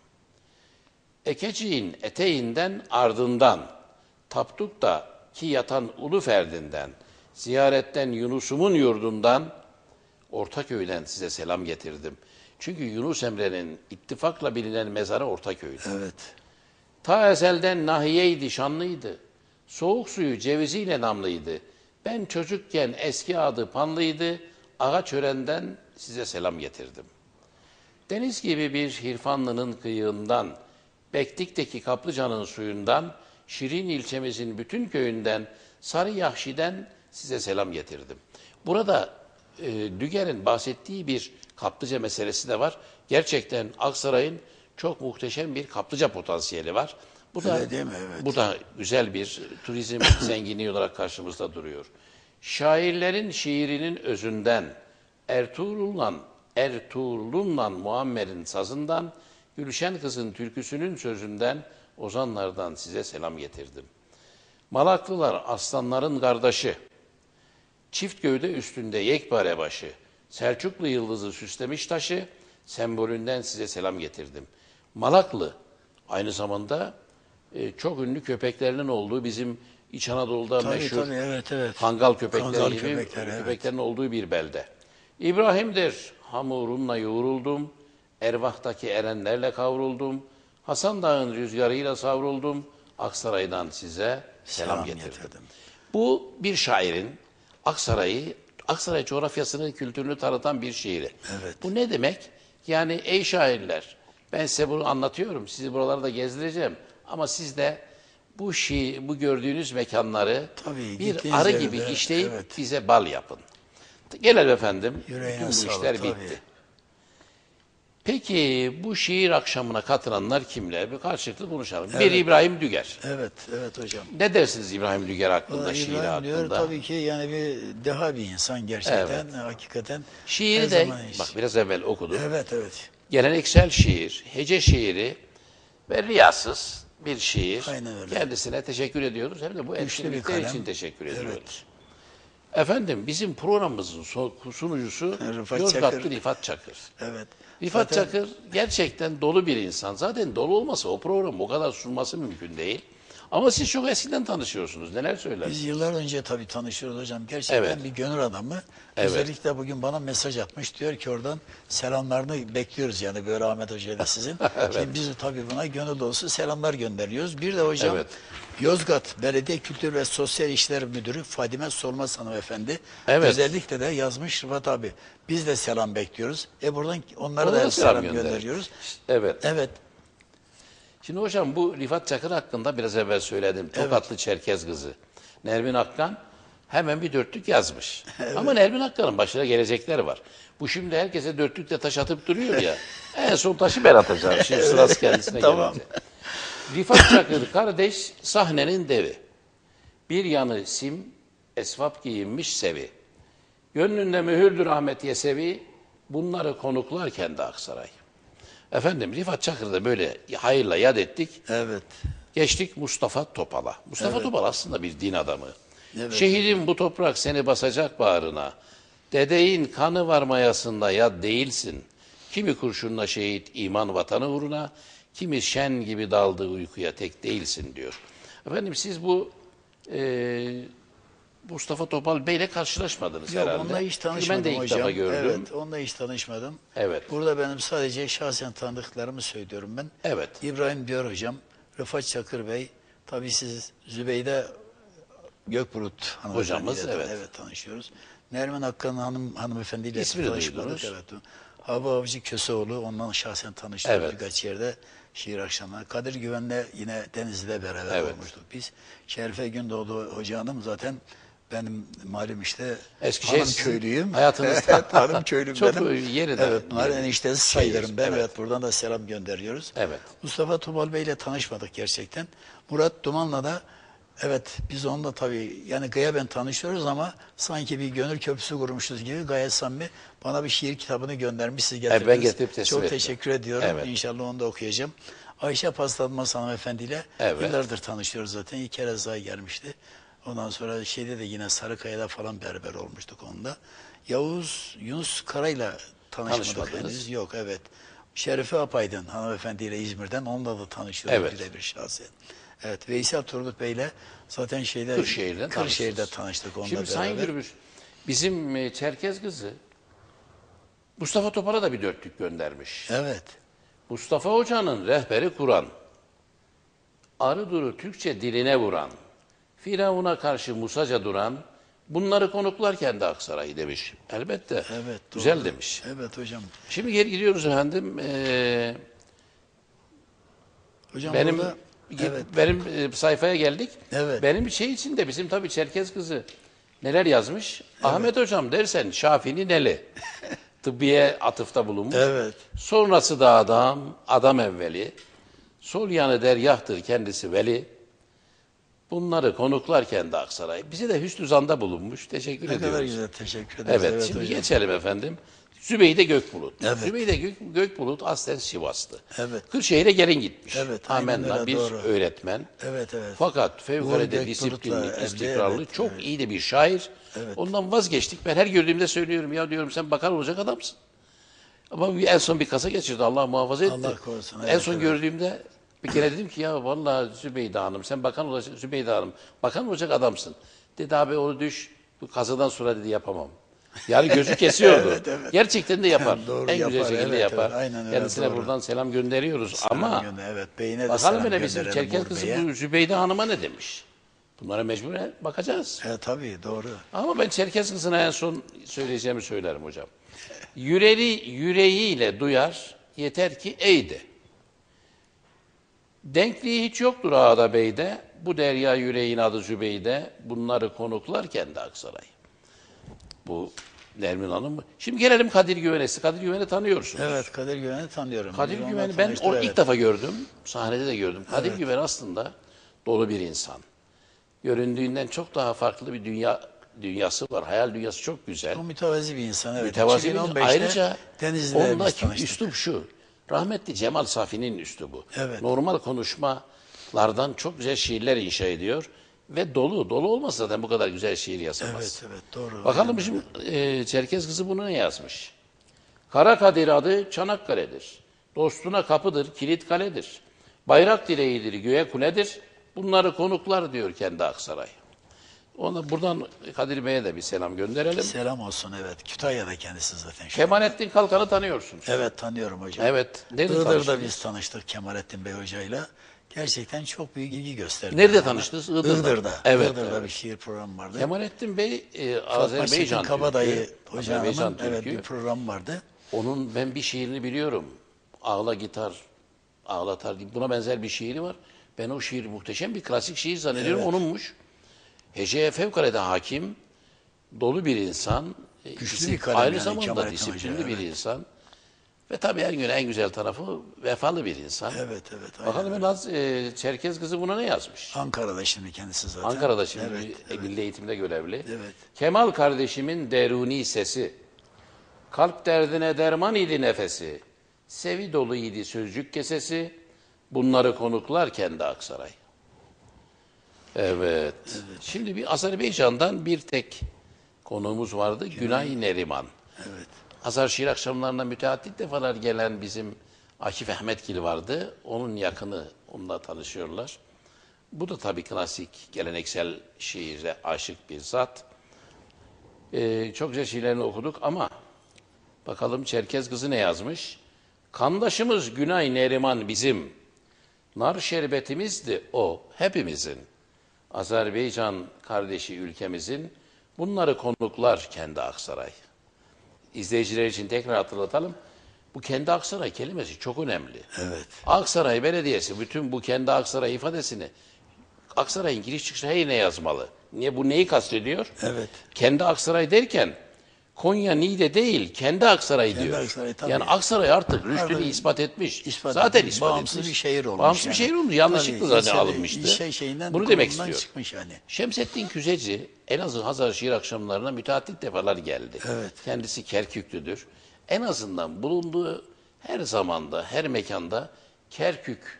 Ekeciğin eteğinden, ardından, Tapduk'ta ki yatan ulu ferdinden, ziyaretten Yunus'umun yurdundan, Ortaköy'den size selam getirdim. Çünkü Yunus Emre'nin ittifakla bilinen mezarı Ortaköy'de. Evet. Ta ezelden nahiyeydi, şanlıydı. Soğuk suyu ceviziyle namlıydı. Ben çocukken eski adı Panlıydı. Ağaçören'den size selam getirdim. Deniz gibi bir Hirfanlı'nın kıyığından, Bektik'teki Kaplıca'nın suyundan, Şirin ilçemizin bütün köyünden, Sarı Yahşi'den size selam getirdim. Burada Düger'in bahsettiği bir kaplıca meselesi de var. Gerçekten Aksaray'ın çok muhteşem bir kaplıca potansiyeli var. Bu da güzel bir turizm zenginliği olarak karşımızda duruyor. Şairlerin şiirinin özünden, Ertuğrul'unla Muammer'in sazından, Gülşen Kız'ın türküsünün sözünden, ozanlardan size selam getirdim. Malaklılar aslanların kardeşi, çift gövde üstünde yekpare başı, Selçuklu yıldızı süslemiş taşı, sembolünden size selam getirdim. Malaklı aynı zamanda çok ünlü köpeklerinin olduğu, bizim İç Anadolu'da meşhur hangal köpeklerin olduğu bir belde. İbrahim'dir hamurunla yoğruldum, Ervah'taki erenlerle kavruldum, Hasan Dağ'ın rüzgarıyla savruldum, Aksaray'dan size selam getirdim. Bu bir şairin Aksaray coğrafyasını, kültürünü tanıtan bir şiiri. Evet. Bu ne demek? Yani ey şairler, ben size bunu anlatıyorum, sizi buralarda gezdireceğim ama siz de bu gördüğünüz mekanları bir arı gibi işleyip bize bal yapın. Gelelim efendim, tüm bu işler bitti. Peki bu şiir akşamına katılanlar kimler? Bir karşılıklı konuşalım. Evet. Bir İbrahim Düger. Evet hocam. Ne dersiniz İbrahim Düger hakkında, şiir hakkında? Diyor, tabii ki yani bir deha bir insan gerçekten, hakikaten. Şiiri de bak biraz evvel okudum. Evet. Geleneksel şiir, hece şiiri ve riyasız bir şiir. Kendisine teşekkür ediyoruz. Hem de bu etkinlikler için teşekkür ediyoruz. Efendim bizim programımızın sunucusu Yozgatlı Rıfat Çakır. Evet. Rıfat Çakır gerçekten dolu bir insan. Zaten dolu olmasa o programı o kadar sunması mümkün değil. Ama siz çok eskiden tanışıyorsunuz. Neler söylersiniz? Biz yıllar önce tabii tanışıyoruz hocam. Gerçekten bir gönül adamı. Evet. Özellikle bugün bana mesaj atmış. Diyor ki oradan selamlarını bekliyoruz yani böyle Ahmet Hoca ile sizin. Şimdi biz tabii buna gönül dolusu selamlar gönderiyoruz. Bir de hocam Yozgat Belediye Kültür ve Sosyal İşler Müdürü Fadime Solmaz hanımefendi. Evet. Özellikle de yazmış Rıfat abi. Biz de selam bekliyoruz. Buradan onlara da selam gönderiyoruz. Evet. Şimdi hocam bu Rıfat Çakır hakkında biraz evvel söyledim. Tokatlı Çerkez kızı Nermin Akkan hemen bir dörtlük yazmış. Ama Nermin Akkan'ın başına gelecekler var. Bu şimdi herkese dörtlükle taş atıp duruyor ya. En son taşı ben atacağım. Şimdi sırası kendisine gelecek. Rıfat Çakır kardeş sahnenin devi. Bir yanı sim, esvap giyinmiş sevi. Gönlünde mühürdür Ahmet Yesevi. Bunları konuklarken de Aksaray. Efendim Rıfat Çakır'da böyle hayırla yad ettik. Evet. Geçtik Mustafa Topal'a. Mustafa Topal aslında bir din adamı. Evet. Şehidim bu toprak seni basacak bağrına. Dedeğin kanı var mayasında yad değilsin. Kimi kurşunla şehit iman vatanı uğruna, kimi şen gibi daldığı uykuya tek değilsin diyor. Efendim siz bu Mustafa Topal Bey'le karşılaşmadınız herhalde. Yok, onunla hiç tanışmadım hocam. Ben de ilk defa gördüm. Evet, onunla hiç tanışmadım. Evet. Burada benim sadece şahsen tanıdıklarımı söylüyorum ben. Evet. İbrahim Düger hocam, Rıfat Çakır Bey, tabii siz Zübeyde Gökbulut hocamız, evet tanışıyoruz. Nermin Akkan hanımefendiyle tanışmadık. Evet. Abi Avcı Köseoğlu, ondan şahsen tanıştık birkaç yerde, şiir akşamları. Kadir Güven'le yine Denizli'de beraber olmuştuk biz. Şerife Gündoğdu Hoca Hanım zaten benim malum işte hanım köylüyüm. Hayatınızda hanım köylüm çok benim. Yeniden. Evet, bunlar eniştesi sayılırım ben. Evet. Evet, buradan da selam gönderiyoruz. Evet. Mustafa Topal Bey ile tanışmadık gerçekten. Murat Duman'la da biz onunla tabii yani gıyaben tanışıyoruz ama sanki bir gönül köprüsü kurmuşuz gibi gayet samimi. Bana bir şiir kitabını göndermiş, siz getirdiniz. Ben getirip teslim ettim. Çok teşekkür ediyorum. Evet. İnşallah onu da okuyacağım. Ayşe Paslanmaz hanımefendiyle yıllardır tanışıyoruz zaten. İlk Elazığ'a gelmişti. Ondan sonra şeyde de yine Sarıkaya'da falan beraber olmuştuk onunla. Yunus Kara'yla tanışmadık henüz. Yok Şerife Apaydın hanımefendiyle İzmir'den, onunla da tanışıyoruz birebir şahsen. Evet, Veysel Turgut Bey'le zaten Kırşehir'de tanıştık onunla beraber. Şimdi Sayın Gürbüz, bizim Çerkez kızı Mustafa Topal'a da bir dörtlük göndermiş. Evet. Mustafa Hoca'nın rehberi Kur'an, arı duru Türkçe diline vuran, Firavun'a karşı Musaca duran, bunları konuklarken de Aksaray demiş. Elbette. Evet. Doğru. Güzel demiş. Evet hocam. Şimdi geri gidiyoruz efendim. Hocam benim... Burada... Benim sayfaya geldik. Evet. Benim için de bizim tabii Çerkez kızı neler yazmış? Ahmet hocam dersen Şafii'nin eli. Tıbbiye atıfta bulunmuş. Evet. Sonrası da adam evveli. Sol yanı deryahtır kendisi veli. Bunları konuklarken de Aksaray. Bizi de hüsnü zanda bulunmuş. Teşekkür ediyoruz. Ne kadar güzel, teşekkür ederiz. Evet, şimdi hocam. Geçelim efendim. Zübeyde Gökbulut. Evet. Zübeyde Gökbulut aslen Sivaslı. Evet. Kırşehir'e gelin gitmiş. Evet. Amenna bir öğretmen. Evet, evet. Fakat fevkalade disiplinli, istikrarlı, çok iyi de bir şair. Evet. Ondan vazgeçtik. Ben her gördüğümde söylüyorum ya, diyorum sen bakan olacak adamsın. Ama en son bir kasa geçirdi. Allah muhafaza etti. Allah korusun. En son gördüğümde bir kere dedim ki ya vallahi Zübeyde Hanım sen bakan olacak, Zübeyde Hanım bakan olacak adamsın. Dedi abi onu düş. Bu kasadan sonra dedi yapamam. Yani gözü kesiyordu. Gerçekten de yapar. Doğru, en güzel şekilde yapar. Kendisine buradan selam gönderiyoruz. Ama beyine de bakalım hele bizim Çerkez kızı bu Zübeyde Hanım'a ne demiş? Bunlara mecburen bakacağız. Tabii doğru. Ama ben Çerkez kızına en son söyleyeceğimi söylerim hocam. Yüreğiyle duyar yeter ki eydi. Denkliği hiç yoktur ağada beyde. Bu derya yüreğin adı Zübeyde. Bunları konuklarken de Aksaray. Bu Nermin Hanım mı? Şimdi gelelim Kadir Güven'e. Kadir Güven'i tanıyorsunuz. Evet, Kadir Güven'i tanıyorum. Kadir Güven'i ben o ilk defa gördüm. Sahnede de gördüm. Kadir Güven aslında dolu bir insan. Göründüğünden çok daha farklı bir dünyası var. Hayal dünyası çok güzel. O mütevazi bir insan. Evet. Mütevazi bir insan. Ayrıca ondaki üslup şu. Rahmetli Cemal Safi'nin üslubu. Evet. Normal konuşmalardan çok güzel şiirler inşa ediyor. Ve dolu olmasa zaten bu kadar güzel şiir yazamaz. Evet, doğru. Bakalım bizim Çerkez kızı bunu ne yazmış? Kara Kadir adı Çanakkale'dir. Dostuna kapıdır, kilit kaledir. Bayrak direğidir, göğe kuledir. Bunları konuklar diyor kendi Aksaray. Ona buradan Kadir Bey'e de bir selam gönderelim. Selam olsun, evet. Kütahya'da kendisi zaten. Kemalettin Kalkan'ı tanıyorsunuz. Evet, tanıyorum hocam. Evet. Iğdır'da biz tanıştık Kemalettin Bey hocayla. Gerçekten çok büyük ilgi gösterdi. Nerede tanıştınız? Iğdır'da. Evet. Iğdır'da bir şiir programı vardı. Kemalettin Bey Azerbaycan Kabadayı hocamın bir programı vardı. Onun ben bir şiirini biliyorum. Ağla gitar, ağlatar gibi. Buna benzer bir şiiri var. Ben o şiiri muhteşem bir klasik şiir zannediyorum. Onunmuş. Heceye fevkalade hakim, dolu bir insan. Güçlü bir kalem. Aynı zamanda disiplinli bir insan. Ve tabii her gün en güzel tarafı vefalı bir insan. Evet. Bakalım Çerkez kızı buna ne yazmış? Ankara'da şimdi kendisi zaten. Ankara'da şimdi milli eğitimde görevli. Evet. Kemal kardeşimin deruni sesi, kalp derdine derman idi nefesi, sevi dolu idi sözcük kesesi, bunları konuklarken de Aksaray. Evet. Şimdi bir Azerbaycan'dan bir tek konuğumuz vardı. Günay Neriman. Evet. Hazar şiir akşamlarına müteaddit defalar gelen bizim Akif Ahmetgil vardı. Onun yakını, onunla tanışıyorlar. Bu da tabii klasik, geleneksel şiire aşık bir zat. Çokça şiirlerini okuduk ama bakalım Çerkez kızı ne yazmış? Kandaşımız Günay Neriman bizim. Nar şerbetimizdi o hepimizin. Azerbaycan kardeşi ülkemizin. Bunları konuklar kendi Aksaray. İzleyiciler için tekrar hatırlatalım. Bu kendi Aksaray kelimesi çok önemli. Evet. Aksaray Belediyesi bütün bu kendi Aksaray ifadesini Aksaray'ın giriş çıkışı heyine yazmalı. Niye, bu neyi kastediyor? Evet. Kendi Aksaray derken Konya Niğde değil, kendi Aksaray kendi diyor. Aksaray, yani Aksaray artık rüştünü ispat etmiş. Zaten ispat etmiş. Bir şehir olmuş. Bağımsız yani. Bir şehir olmuş. Yanlışlıkla tabii, zaten alınmıştı. Bunu demek istiyor. Yani. Şemsettin Küzeci Elazığ Hazar şiir akşamlarına müteaddit defalar geldi. Evet. Kendisi Kerküklüdür. En azından bulunduğu her zamanda, her mekanda Kerkük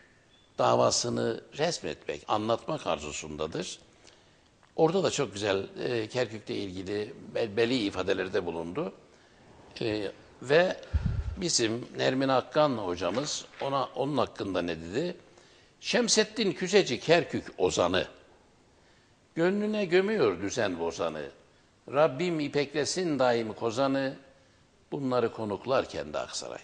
davasını resmetmek, anlatmak arzusundadır. Orada da çok güzel Kerkük'le ilgili belli ifadelerde bulundu. Ve bizim Nermin Akkan hocamız onun hakkında ne dedi? Şemsettin Küzeci Kerkük ozanı, gönlüne gömüyor düzen bozanı, Rabbim ipeklesin daim kozanı, bunları konuklar kendi Aksaray.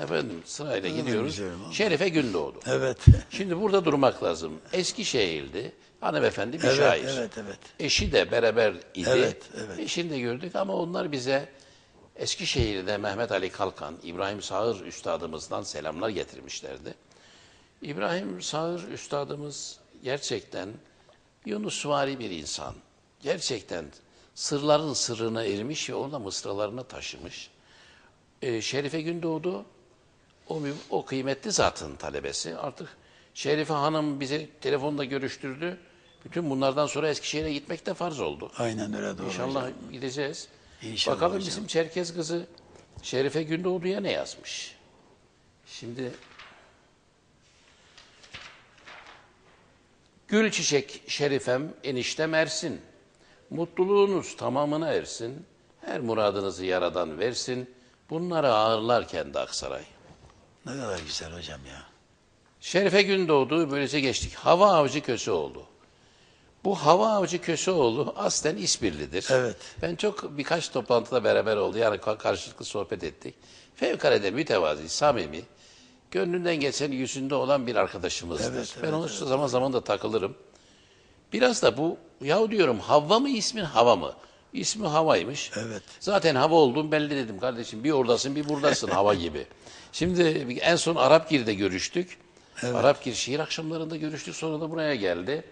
Efendim sırayla gidiyoruz. Şerife Gündoğdu. Evet. Şimdi burada durmak lazım. Eskişehir'di. Hanımefendi bir şair. Evet, evet. Eşi de beraber idi. Evet, evet. Eşini de gördük ama onlar bize Eskişehir'de Mehmet Ali Kalkan, İbrahim Sağır üstadımızdan selamlar getirmişlerdi. İbrahim Sağır üstadımız gerçekten Yunusvari bir insan. Gerçekten sırların sırrına ermiş ve onu mısralarına taşımış. Şerife Gündoğdu o kıymetli zatın talebesi. Artık Şerife Hanım bizi telefonda görüştürdü. Bütün bunlardan sonra Eskişehir'e gitmek de farz oldu. Aynen öyle, doğru. İnşallah hocam. Gideceğiz. İnşallah bakalım hocam. Bizim Çerkez kızı Şerife Gündoğdu'ya ne yazmış? Şimdi gül çiçek Şerifem eniştem ersin. Mutluluğunuz tamamına ersin. Her muradınızı yaradan versin. Bunları ağırlar kendi Aksaray. Ne kadar güzel hocam ya. Şerife Gündoğdu böylece geçtik. Hava Avcı Köseoğlu. Bu Hava Avcı Köseoğlu aslen İspirlidir. Evet. Ben birkaç toplantıda beraber oldu. Yani karşılıklı sohbet ettik. Fevkalade mütevazi, samimi, gönlünden geçen yüzünde olan bir arkadaşımızdır. Evet, ben onun zaman zaman da takılırım. Biraz da bu, yahu diyorum Havva mı ismin Hava mı? İsmi Hava'ymış. Evet. Zaten Hava olduğum belli dedim kardeşim. Bir oradasın bir buradasın Hava gibi. Şimdi en son Arapgir'de görüştük. Evet. Arapgir şiir akşamlarında görüştük, sonra da buraya geldi.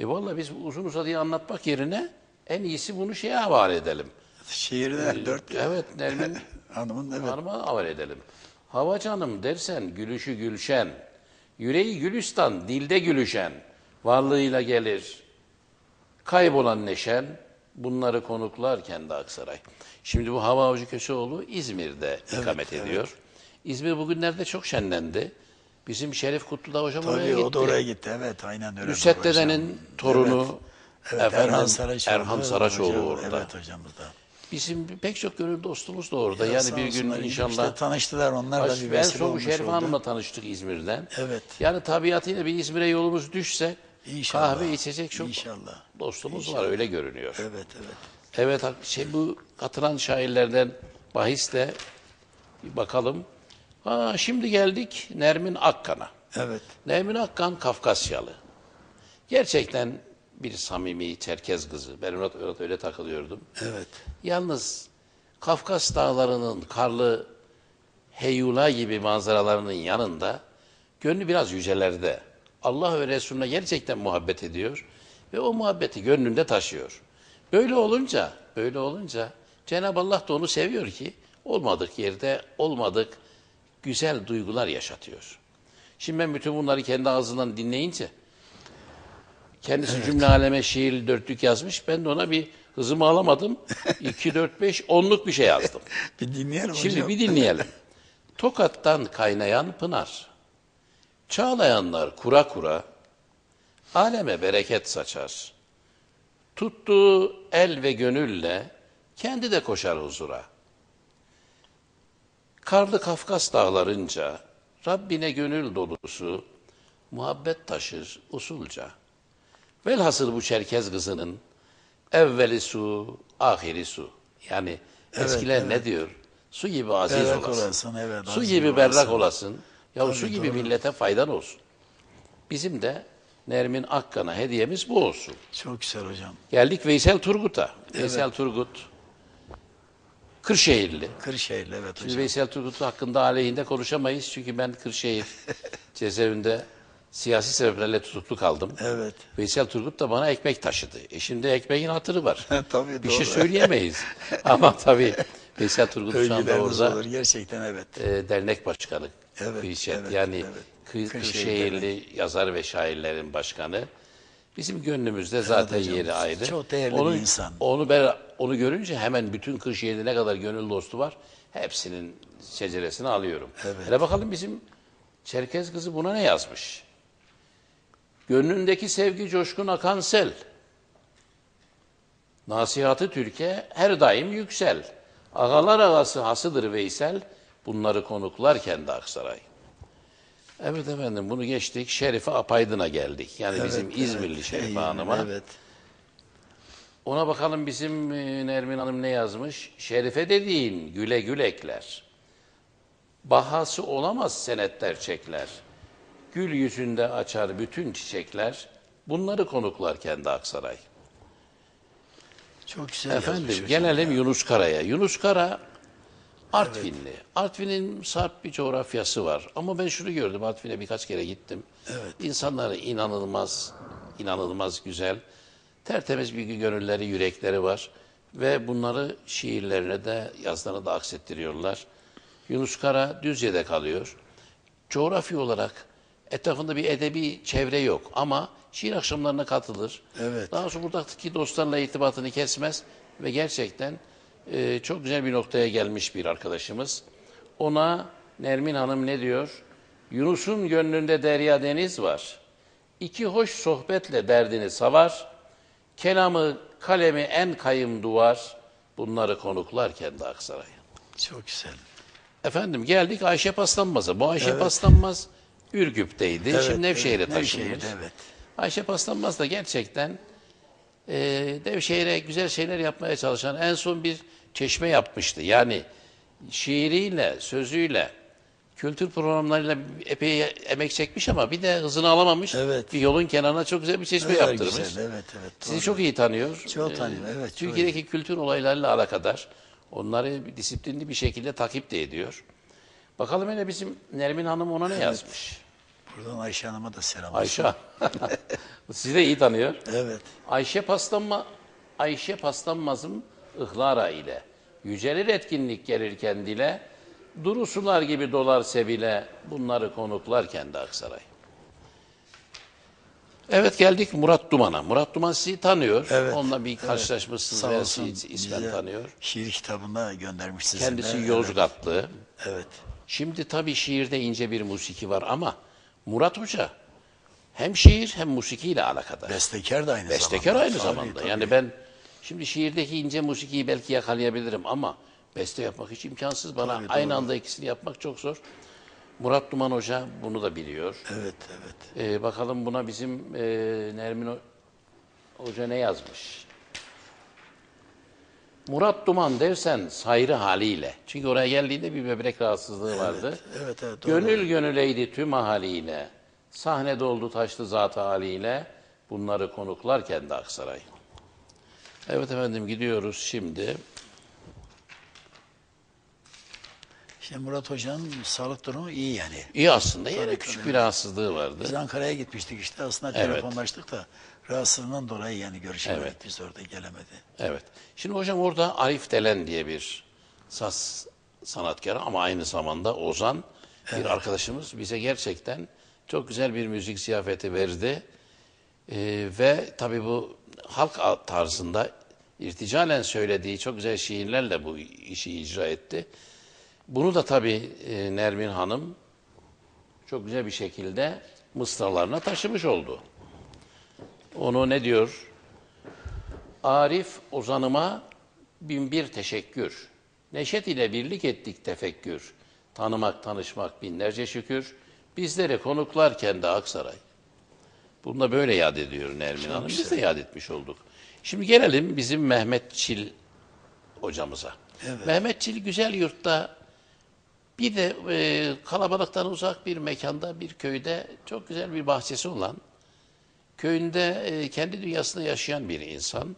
Vallahi biz uzun uzadıya anlatmak yerine en iyisi bunu şeye havale edelim. Şiirden dört. Evet, Nermin Hanım'ın evet. Hanım'a havale edelim. Hava canım dersen gülüşü gülşen, yüreği Gülistan dilde gülüşen, varlığıyla gelir kaybolan neşen, bunları konuklar kendi Aksaray. Şimdi bu Hava Avcı Köseoğlu İzmir'de ikamet ediyor. İzmir bugünlerde çok şenlendi. Bizim Şerif Kutlu'da hocam tabii, oraya gitti. Tabii o da oraya gitti. Evet aynen öyle. Nusret Dede'nin torunu evet. Evet, Erhan Saraçoğlu orada. Evet hocamız da. Bizim pek çok gönül dostumuz da orada. Ya, yani bir gün inşallah. İşte tanıştılar onlar da bir vesile olmuş oldu. Şerif Hanım'la tanıştık İzmir'den. Evet. Yani tabiatıyla bir İzmir'e yolumuz düşse İnşallah. Kahve içecek çok İnşallah. Dostumuz İnşallah. Var öyle görünüyor. Evet evet. Evet bu katılan şairlerden bahis de bir bakalım. Şimdi geldik Nermin Akkan'a. Evet. Nermin Akkan Kafkasyalı. Gerçekten bir samimi Çerkez kızı. Ben öyle takılıyordum. Evet. Yalnız Kafkas dağlarının karlı heyula gibi manzaralarının yanında gönlü biraz yücelerde. Allah ve Resulüne gerçekten muhabbet ediyor ve o muhabbeti gönlünde taşıyor. Böyle olunca Cenab-ı Allah da onu seviyor ki olmadık yerde olmadık güzel duygular yaşatıyor. Şimdi ben bütün bunları kendi ağzından dinleyince kendisi evet. Cümle aleme şiir dörtlük yazmış. Ben de ona bir hızımı alamadım. 2, 4, 5, 10'luk bir şey yazdım. Bir dinleyelim hocam. Şimdi bir dinleyelim. Tokat'tan kaynayan pınar. Çağlayanlar kura kura, aleme bereket saçar. Tuttuğu el ve gönülle kendi de koşar huzura. Karlı Kafkas dağlarınca Rabbine gönül dolusu muhabbet taşır usulca. Velhasıl bu Çerkez kızının evveli su, ahiri su. Yani eskiler ne diyor? Su gibi aziz berrak olasın. Su gibi berrak olasın. Ya su gibi millete faydan olsun. Bizim de Nermin Akkan'a hediyemiz bu olsun. Çok güzel hocam. Geldik Veysel Turgut'a. Evet. Veysel Turgut Kırşehirli. Kırşehirli, evet hocam. Şimdi Veysel Turgut hakkında aleyhinde konuşamayız. Çünkü ben Kırşehir cezaevinde siyasi sebeplerle tutuklu kaldım. Evet. Veysel Turgut da bana ekmek taşıdı. Şimdi ekmeğin hatırı var. Tabii, bir doğru. Şey söyleyemeyiz. Ama tabii Veysel Turgut şu anda orada olur. Gerçekten, evet. Dernek başkanı. Evet, evet, yani evet. Kırşehirli yazar ve şairlerin başkanı. Bizim gönlümüzde zaten hocam, yeri ayrı. Çok değerli bir insan. Onu görünce hemen bütün Kırşehir'de ne kadar gönül dostu var, hepsinin şeceresini alıyorum. Evet. Hele bakalım bizim Çerkez kızı buna ne yazmış? Gönlündeki sevgi coşkun akan sel. Nasihatı Türkiye her daim yüksel. Ağalar ağası hasıdır Veysel. Bunları konuklarken de Aksaray. Evet efendim, bunu geçtik. Şerife Apaydın'a geldik. Yani bizim İzmirli Şerife Hanım'a. Evet. Ona bakalım bizim Nermin Hanım ne yazmış? Şerife dediğin güle gül ekler. Bahası olamaz senetler çekler. Gül yüzünde açar bütün çiçekler. Bunları konuklarken de Aksaray. Çok güzel. Efendim gelelim Yunus Kara'ya. Yunus Kara Artvinli. Evet. Artvin'in sarp bir coğrafyası var. Ama ben şunu gördüm. Artvin'e birkaç kere gittim. Evet. İnsanları inanılmaz güzel. Tertemiz bir gönülleri, yürekleri var. Ve bunları şiirlerine de, yazılarına da aksettiriyorlar. Yunus Kara Düzce'de kalıyor. Coğrafi olarak etrafında bir edebi çevre yok. Ama şiir akşamlarına katılır. Evet. Daha sonra buradaki dostlarla irtibatını kesmez. Ve gerçekten çok güzel bir noktaya gelmiş bir arkadaşımız. Ona Nermin Hanım ne diyor? Yunus'un gönlünde derya deniz var. İki hoş sohbetle derdini savar. Kelamı, kalemi en kayım duvar. Bunları konuklarken de Aksaray. Çok güzel. Efendim geldik Ayşe Paslanmaz'a. Bu Ayşe Paslanmaz Ürgüp'teydi. Evet, şimdi Nevşehir'e taşınmış. Evet. Ayşe Paslanmaz da gerçekten Nevşehir'e güzel şeyler yapmaya çalışan, en son bir çeşme yapmıştı. Yani şiiriyle, sözüyle, kültür programlarıyla epey emek çekmiş ama bir de hızını alamamış. Evet. Bir yolun kenarına çok güzel bir çeşme yaptırmış. Güzel, sizi doğru. Çok iyi tanıyor. Çok tanıyor, evet. Türkiye'deki kültür olaylarıyla alakadar. Onları disiplinli bir şekilde takip de ediyor. Bakalım hele bizim Nermin Hanım ona ne yazmış? Buradan Ayşe Hanım'a da selam olsun. Ayşe. Sizi de iyi tanıyor. Evet. Ayşe Paslanmaz'ım Ihlara ile. Yücelir etkinlik gelirken dile. Duru sular gibi dolar sebile. Bunları konuklarken de Aksaray. Evet geldik Murat Duman'a. Murat Duman sizi tanıyor. Evet, onunla bir karşılaşmışsınız. Sağ olsun. İsmen tanıyor. Şiir kitabına göndermişsiniz. Kendisi Yozgatlı. Evet. Şimdi tabii şiirde ince bir musiki var ama Murat Hoca hem şiir hem musikiyle alakadar. Bestekar da aynı zamanda. Bestekar aynı zamanda. Tabii. Yani ben şimdi şiirdeki ince musikiyi belki yakalayabilirim ama beste yapmak hiç imkansız. Bana tabii, aynı anda ikisini yapmak çok zor. Murat Duman Hoca bunu da biliyor. Evet, evet. Bakalım buna bizim Nermin Hoca ne yazmış? Murat Duman dersen sayrı haliyle. Çünkü oraya geldiğinde bir böbrek rahatsızlığı vardı. Evet, evet, doğru. Gönül gönüleydi tüm haliyle. Sahne doldu taştı zatı haliyle. Bunları konuklarken de Aksaray. Evet efendim gidiyoruz şimdi. Şimdi Murat Hoca'nın sağlık durumu iyi yani. İyi aslında. Yine küçük bir rahatsızlığı vardı. Biz Ankara'ya gitmiştik işte. Aslında telefonlaştık da rahatsızlığından dolayı yani görüşemedik. Evet. Biz orada gelemedi. Evet. Şimdi hocam orada Arif Delen diye bir saz sanatkarı ama aynı zamanda Ozan bir arkadaşımız bize gerçekten çok güzel bir müzik ziyafeti verdi. Ve tabii bu halk tarzında irticalen söylediği çok güzel şiirlerle bu işi icra etti. Bunu da tabii Nermin Hanım çok güzel bir şekilde mısralarına taşımış oldu. onu ne diyor? Arif ozanıma bin bir teşekkür. Neşet ile birlik ettik tefekkür. Tanımak, tanışmak binlerce şükür. Bizlere konuklarken de Aksaray. Bunu da böyle yad ediyor Nermin Hanım. Biz de yad etmiş olduk. Şimdi gelelim bizim Mehmet Çil hocamıza. Evet. Mehmet Çil Güzelyurt'ta bir de kalabalıktan uzak bir mekanda, bir köyde çok güzel bir bahçesi olan, köyünde kendi dünyasında yaşayan bir insan.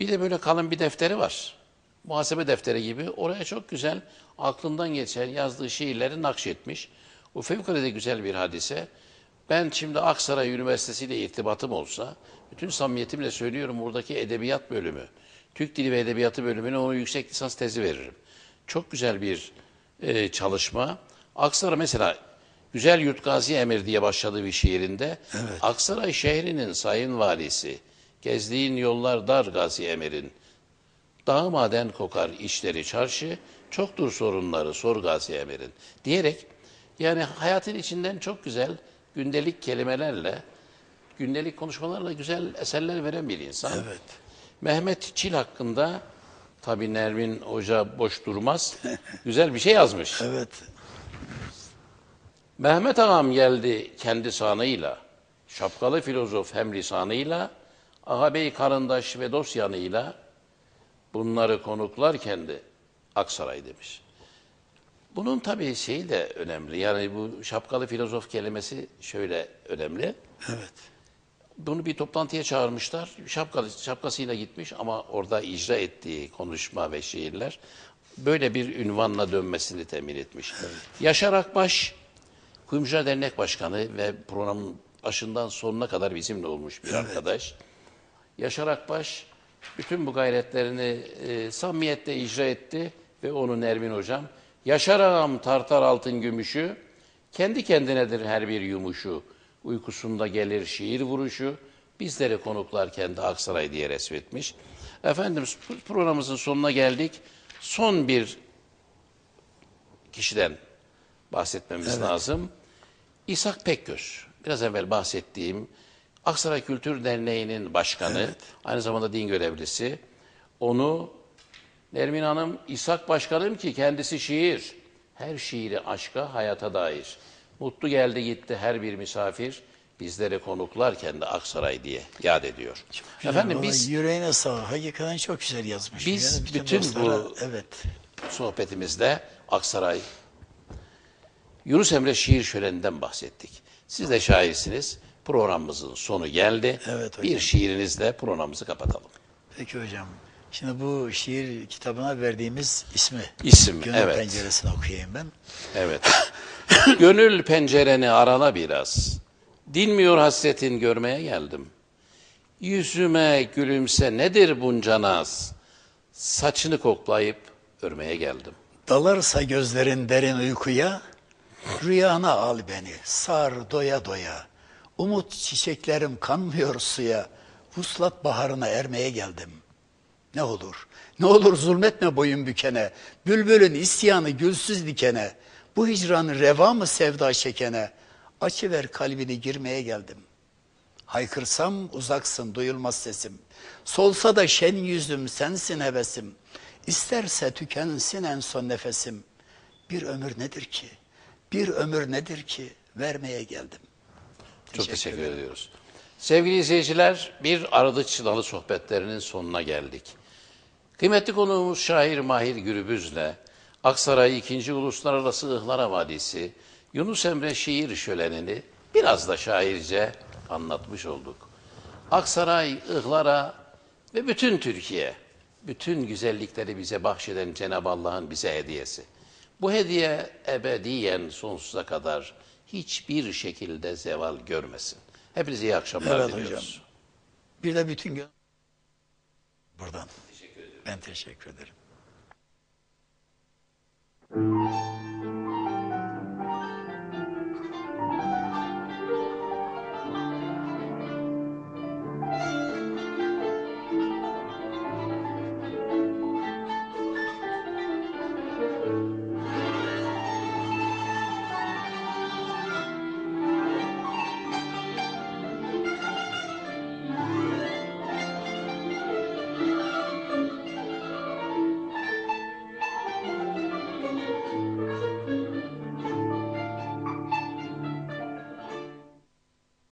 Bir de böyle kalın bir defteri var. Muhasebe defteri gibi. Oraya çok güzel aklından geçen yazdığı şiirleri nakşetmiş. O fevkalade güzel bir hadise. Ben şimdi Aksaray Üniversitesi ile irtibatım olsa, bütün samimiyetimle söylüyorum, buradaki edebiyat bölümü, Türk Dili ve Edebiyatı bölümüne ona yüksek lisans tezi veririm. Çok güzel bir çalışma. Aksaray mesela Güzelyurt Gazi Emir diye başladığı bir şiirinde, evet, Aksaray şehrinin sayın valisi, gezdiğin yollar dar Gazi Emir'in, dağ maden kokar işleri çarşı, çoktur sorunları sor Gazi Emir'in diyerek, yani hayatın içinden çok güzel gündelik kelimelerle, gündelik konuşmalarla güzel eserler veren bir insan. Evet. Mehmet Çil hakkında tabii Nermin Hoca boş durmaz. Güzel bir şey yazmış. Evet. Mehmet Ağam geldi kendi sanıyla, şapkalı filozof hem lisanıyla, ağabey karındaş ve dost yanıyla, bunları konuklar kendi Aksaray demiş. Bunun tabii şeyi de önemli. Yani bu şapkalı filozof kelimesi şöyle önemli. Evet. Bunu bir toplantıya çağırmışlar. Şapkasıyla gitmiş ama orada icra ettiği konuşma ve şiirler böyle bir ünvanla dönmesini temin etmiş. Evet. Yaşar Akbaş, Kuyumcular Dernek Başkanı ve programın başından sonuna kadar bizimle olmuş bir, evet, arkadaş. Yaşar Akbaş bütün bu gayretlerini samimiyetle icra etti ve onu Nermin Hocam, Yaşar Ağam tartar altın gümüşü, kendi kendinedir her bir yumuşu, uykusunda gelir şiir vuruşu, bizleri konuklarken de Aksaray diye resmetmiş. Efendim, programımızın sonuna geldik. Son bir kişiden bahsetmemiz, evet, lazım. İshak Pekgöz, biraz evvel bahsettiğim Aksaray Kültür Derneği'nin başkanı, evet, aynı zamanda din görevlisi. Onu Nermin Hanım, İshak Başkanım ki kendisi şiir, her şiiri aşka, hayata dair. Mutlu geldi gitti her bir misafir, bizlere konuklarken de Aksaray diye yad ediyor. Efendim, biz yüreğine sağlık, hakikaten çok güzel yazmış. Biz yani bütün dostlara, bu, evet, sohbetimizde Aksaray, Yunus Emre şiir şöleninden bahsettik. Siz de şairsiniz, programımızın sonu geldi. Evet, bir şiirinizle programımızı kapatalım. Peki hocam. Şimdi bu şiir kitabına verdiğimiz ismi Gönül, evet, penceresini okuyayım ben. Evet. Gönül pencereni arala biraz. Dinmiyor hasretin, görmeye geldim. Yüzüme gülümse, nedir bunca naz? Saçını koklayıp örmeye geldim. Dalarsa gözlerin derin uykuya, rüyana al beni, sar doya doya. Umut çiçeklerim kanmıyor suya, vuslat baharına ermeye geldim. Ne olur, ne olur zulmetme boyun bükene, bülbülün isyanı gülsüz dikene, bu hicran reva mı sevda çekene, açıver kalbini girmeye geldim. Haykırsam uzaksın, duyulmaz sesim, solsa da şen yüzüm sensin hevesim, isterse tükensin en son nefesim, bir ömür nedir ki, bir ömür nedir ki, vermeye geldim. Çok teşekkür ediyoruz. Sevgili izleyiciler, bir Ardıç Dalı sohbetlerinin sonuna geldik. Kıymetli konuğumuz şair Mahir Gürbüz'le Aksaray 2. Uluslararası Ihlara Vadisi Yunus Emre şiir şölenini biraz da şairce anlatmış olduk. Aksaray, Ihlara ve bütün Türkiye, bütün güzellikleri bize bahşeden Cenab-ı Allah'ın bize hediyesi. Bu hediye ebediyen sonsuza kadar hiçbir şekilde zeval görmesin. Hepinize iyi akşamlar, evet, diliyoruz. Hocam. Bir de bütün gün buradan. Teşekkür ederim. Ben teşekkür ederim.